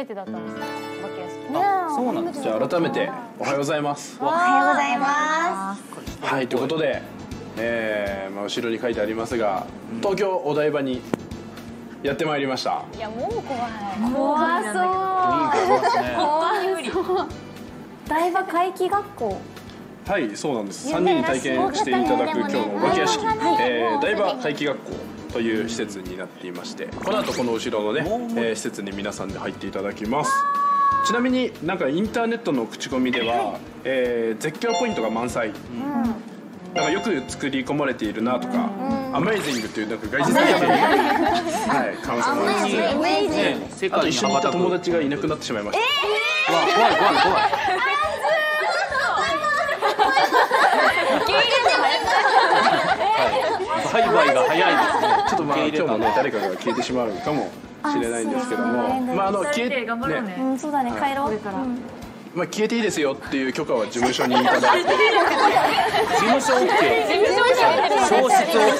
初めてだったんですよ、お化け屋敷。あ、そうなんです。じゃあ改めておはようございます。おはようございます。はい、ということで、まあ、後ろに書いてありますが、東京お台場にやってまいりました。いや、もう怖い。怖そう。怖そう。台場怪奇学校。はい、そうなんです。3人体験していただく今日のお化け屋敷、台場怪奇学校という施設になっていまして、この後この後ろのね、施設に皆さんで入っていただきます。ちなみになんかインターネットの口コミでは、絶叫ポイントが満載、なんかよく作り込まれているなとか、アメイジングというなんか外人さんみたいな、はい、感想もあります。あと一緒にいた友達がいなくなってしまいました。怖い怖い怖い。バイバイが早いですね。ちょっとまあ今日もね、誰かが消えてしまうかもしれないんですけども、まあ消えてね、そうだね、帰ろう。まあ消えていいですよっていう許可は事務所にいただいて、事務所 OK、 消失 OK。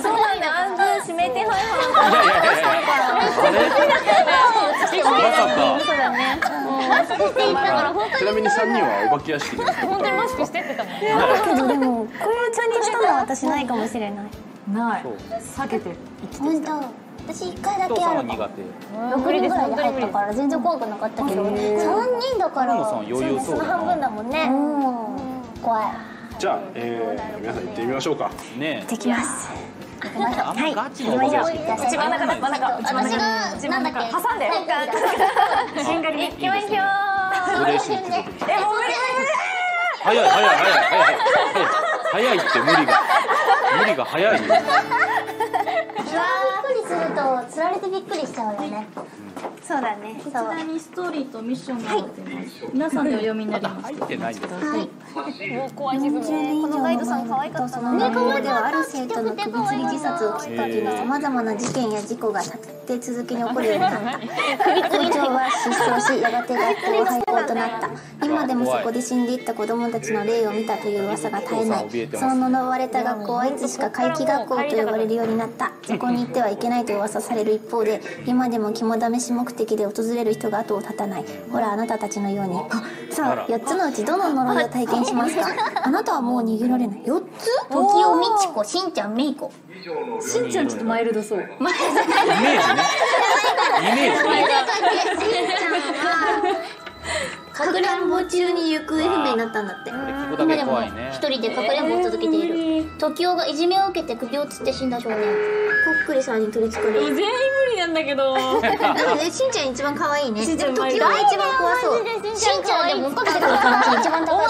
そうなんだ、暗部指名手配犯。まさか。ちなみに3人はお化け屋敷で本当にマスクしてってたもんね。だけどでもこれをチャレンジしたのは私ないかもしれない。ない。避けて生きてきた。私1回だけあるか。6人ぐらいで入ったから全然怖くなかったけど、3人だからその半分だもんね。怖い。じゃあ皆さん行ってみましょうか。行ってきます。はい、一番中だ、真ん中、私がなんだっけ、挟んで、しんがりで、いきましょう。早い、早いって無理が早い。びっくりすると、つられてびっくりしちゃうよね。そうだね。こちらにストーリーとミッションがあって、皆さんでお読みになります。入ってないです。もう怖いですね。このガイドさん可愛かったな。ね、可愛かった。ある生徒の首吊り自殺をきっかけにさまざまな事件や事故が立て続けに起こるようになった。首吊り長は失踪し、やがて学校を廃校となった。今でもそこで死んでいった子どもたちの霊を見たという噂が絶えない。その呪われた学校はいつしか怪奇学校と呼ばれるようになった。そこに行ってはいけないと噂される一方で、今でも肝試し目的で訪れる人が後を絶たない。ほらあなたたちのように。さあ4つのうちどの呪いを体験しますか。あなたはもう逃げられない。4つ？時をみちこ、しんちゃん、めいこ。しんちゃんちょっとマイルドそう。イメージね。イメージ。しんちゃんはかくれんぼ中に行方不明になったんだって。今でも一人でかくれんぼを続けている。時をがいじめを受けて首をつって死んだ少年。こっくりさんに取りつかれる。なんだけど、しんちゃん一番可愛いね。時は一番怖そう。しんちゃんでも追っかけてくる感じ一番高い。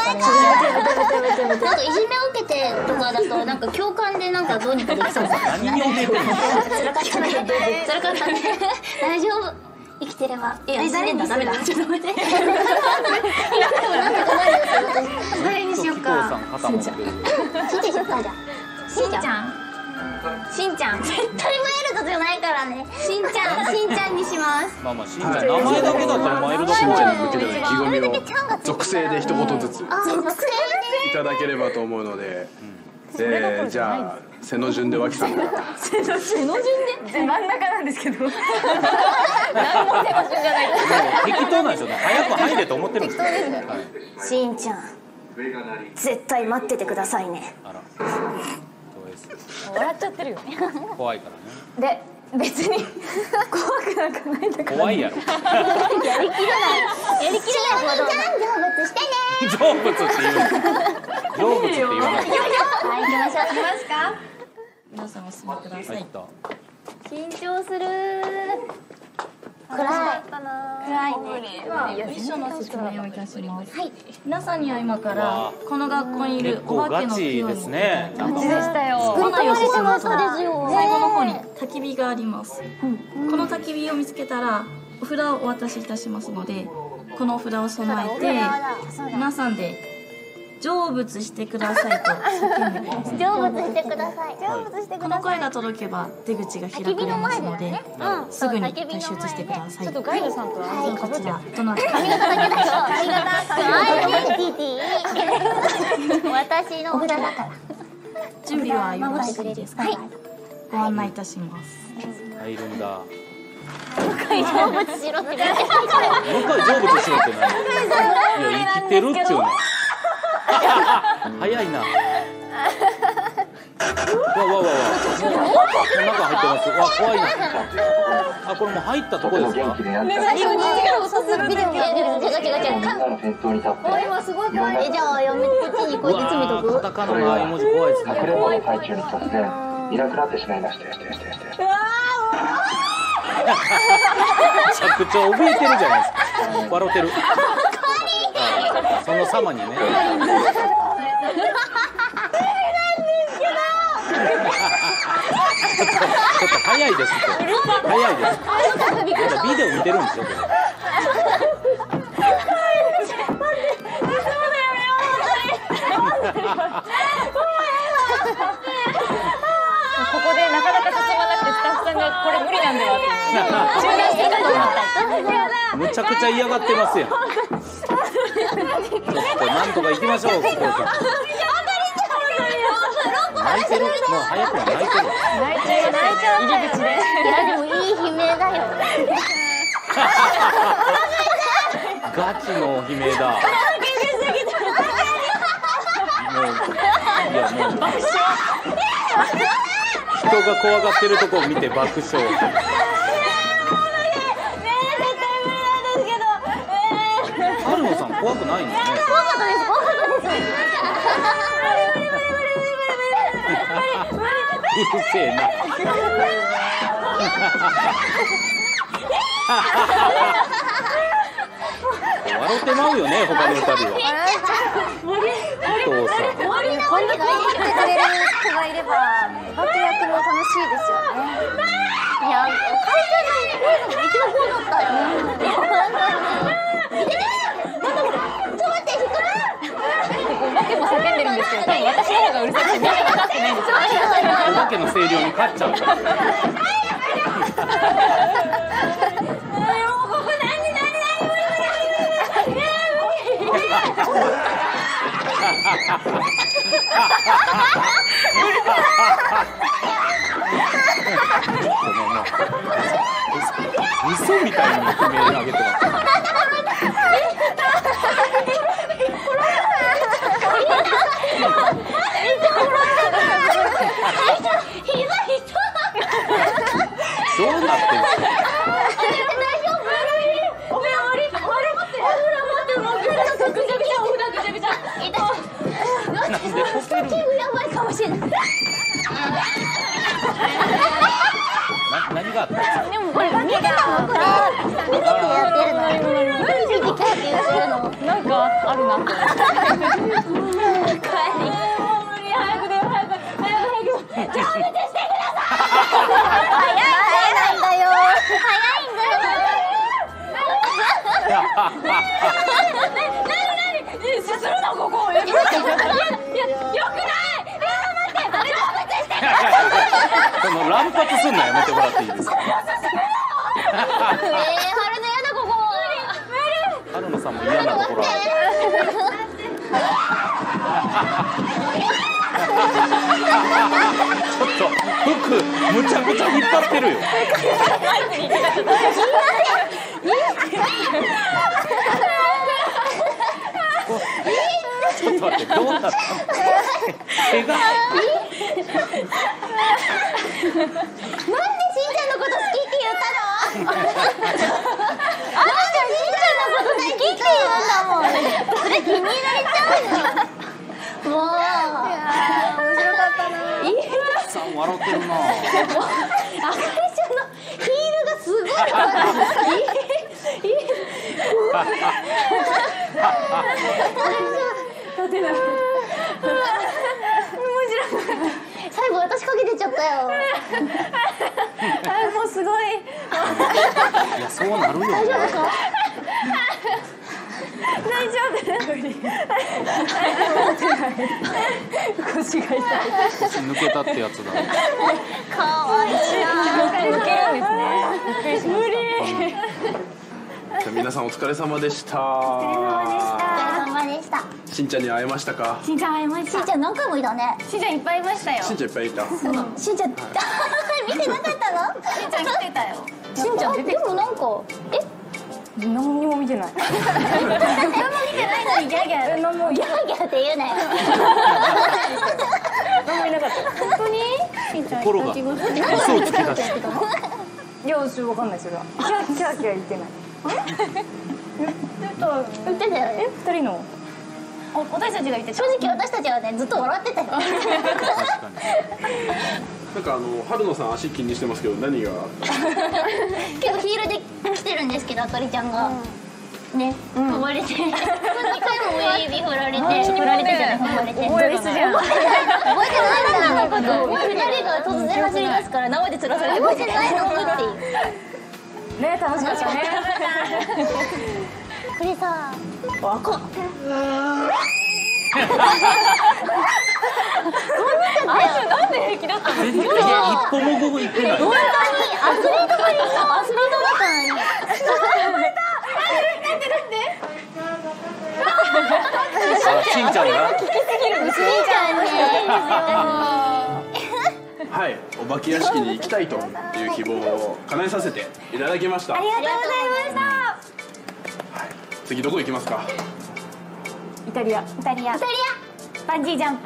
なんかいじめを受けてとかだとなんか共感でなんかどうにかできそう。辛かったね。辛かったね。大丈夫。生きてれば。いや誰にする？ちょっと待って。誰にしようか。しんちゃん。しんちゃんしようかじゃ。しんちゃん。しんちゃん絶対マイルドじゃないからね。しんちゃんにします。まあまあしんちゃん名前だけだったらマイルド。しんちゃんに向けての意気込みを属性で一言ずついただければと思うので、じゃあ背の順で脇さんから。背の順で真ん中なんですけど、何も背の順じゃない。適当なんですよね。早く入れと思ってるんですよ。しんちゃん絶対待っててくださいね。笑っちゃってるよ。怖いからね。で別に怖くなんかないんだから。怖いやろ。やりきらない。ほど。じゃん成仏してね。成仏って言う。はい行きましょう。行きますか。皆さんお進みください。緊張する。暗いね。ミッションの説明をいたします。はい。皆さんには今からこの学校にいるお化けの気をですね。ガチでしたよ。作り込まれた技ですよ。最後の方に焚き火があります。この焚き火を見つけたらお札をお渡しいたしますので、このお札を備えて皆さんで成仏してくださいと叫んでください。成仏してください。成仏してください。この声が届けば出口が開かれますので、すぐに脱出してください。ちょっとガイドさんとはこちらどなたか。私のお札だから。準備はよろしいですか。ご案内いたします。入るんだ。成仏しろって言われて僕は成仏しろってない。いや生きてるっちゅうね早いな。わわわわ中入ってます。わ怖いな。あこれもう入ったとこですか。今すごい怖い。じゃあ読みこっちにこうやって詰めとく。カタカナの絵文字怖いですね。隠れ場の最中に突然いなくなってしまいました。めちゃくちゃ怯えてるじゃないですか。笑ってる。その様にね。ちょっと早いですって。早いです。ビデオ見てるんですよ。ここでなかなか進まなくてスタッフさんがこれ無理なんだよって。むちゃくちゃ嫌がってますよ。なんとか行きましょう。泣いてる。もう早くは泣いてる。泣いてる。泣いちゃう。入り口で。いやでもいい悲鳴だよ。ガチの悲鳴だ。もう人が怖がってるとこを見て爆笑。春野さん怖くないんだね。怖かったです。怖かったです。うるせえな。笑ってまうよね他の二人は。お父さん。こんな声で来てくれる子がいればバック役も楽しいですよね。いや会場にいるのが一番怖かったよ。なんだこれ。ちょっと待って訳も叫んでるんですけど、多分私の方がうるさくてみんな分かってないんですよ。訳の声量に勝っちゃうから。もうここ何嘘みたいな悲鳴上げてます。めっちゃ笑ってた。めっちゃひどい人。どうなってんの？大丈夫？おめえあれお風呂待ってる。お風呂ぐちゃぐちゃお風呂ぐちゃぐちゃ。痛い。なんでこけるの？やばいかもしれない。何があった？でもこれ見てたのこれ。見ててやってるの。何で見ててやってるの？なんかあるな。乱発すんのやめてもらっていいですか。春野さんも嫌なところある。ちょっと服むちゃくちゃ引っ張ってるよ。ちょっと待ってどうなったの？手が。なんでしんちゃんのこと好きって言ったの？あんたしんちゃんのこと好きって言うんだもん。それ気に入られちゃうよ。もう面白かったな。さあ笑ってるな。あかりちゃんのヒールがすごい。立てない。面白かった。最後私かけてちゃったよ。もうすごい。いやそうなるよ。大丈夫ですか？大丈夫。腰が痛い。抜けたってやつだ。可愛いな。抜けるんですね。無理。じゃあ皆さんお疲れ様でした。お疲れ様でした。しんちゃんに会えましたか。しんちゃん会えました。しんちゃん何回もいたね。しんちゃんいっぱいいましたよ。しんちゃんいっぱいいた。しんちゃん見てなかったの？しんちゃん来てたよ。しんちゃん出てきた。でもなんか何にも見てない。何も見てないのにギャーギャー。何もギャーギャーって言うなよ。何もいなかった。本当に？しんちゃん心が嘘をつき出してた。いや、私わかんないそれは。キャーキャーキャー言ってない。言ってたよね。二人の。私たちが言ってた。正直私たちはねずっと笑ってたよ。なんか春野さん足気にしてますけど何が結構ヒールで来てるんですけどあかりちゃんがね踏まれて2回も親指振られて振られてじゃない踏まれて覚えてないのかと2人が突然走り出すから生でつらされて覚えてないのかっていうね楽しかったねこれさ若っそんなあいつなんで平気だったんですか。一歩も動いてない。本当にアスリートだったのに。生まれた。なんで。しんちゃんが。しんちゃんね。はい、お化け屋敷に行きたいという希望を叶えさせていただきました。ありがとうございました。次どこ行きますか。イタリア。イタリア。バンジージャンプ。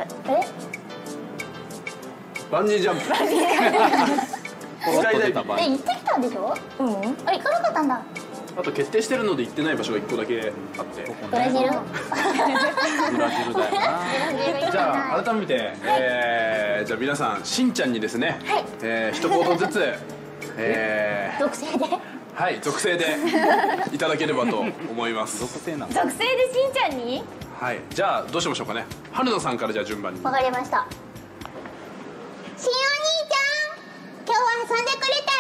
バンジージャンプ。行ってきたんでしょ？うん。あれ行かなかったんだ。あと決定してるので行ってない場所が1個だけあって。ブラジル。ブラジルだよな。じゃあ改めて、じゃあ皆さんしんちゃんにですね、一言ずつ、属性で。はい、属性でいただければと思います。属性でしんちゃんに？はい、じゃあどうしましょうかね。春野さんからじゃあ順番に。わかりました。しんお兄ちゃん、今日は遊んでくれてあ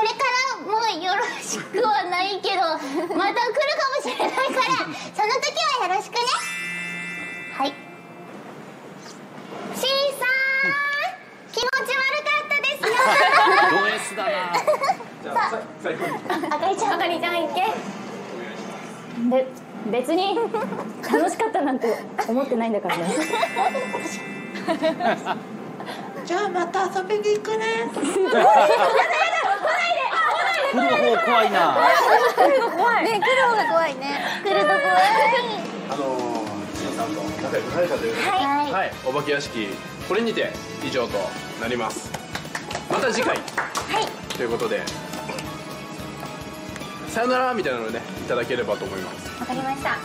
りがとう。これからもよろしくはないけど、また来るかもしれないから、その時はよろしくね。はい。しんさん、気持ち悪かったですよ。ド S だな。じゃあ最後に。あかりちゃん行け。で。別に楽しかったなんて思ってないんだからね。じゃあまた遊びに行くね。来る方怖いな。来るの怖い。ね、来る方が怖いね。来るの怖い。しんさんの仲良くなれたという。はい。お化け屋敷これにて以上となります。また次回。はい。ということで。さよならみたいなのをねいただければと思います。わかりました。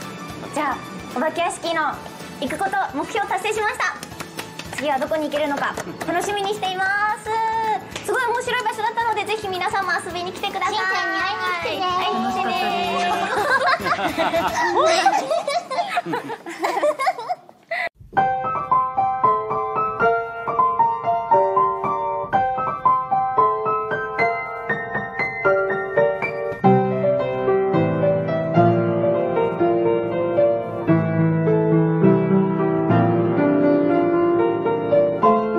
じゃあお化け屋敷の行くこと目標達成しました。次はどこに行けるのか楽しみにしています。すごい面白い場所だったのでぜひ皆さんも遊びに来てください。しんちゃんに会いに来てね。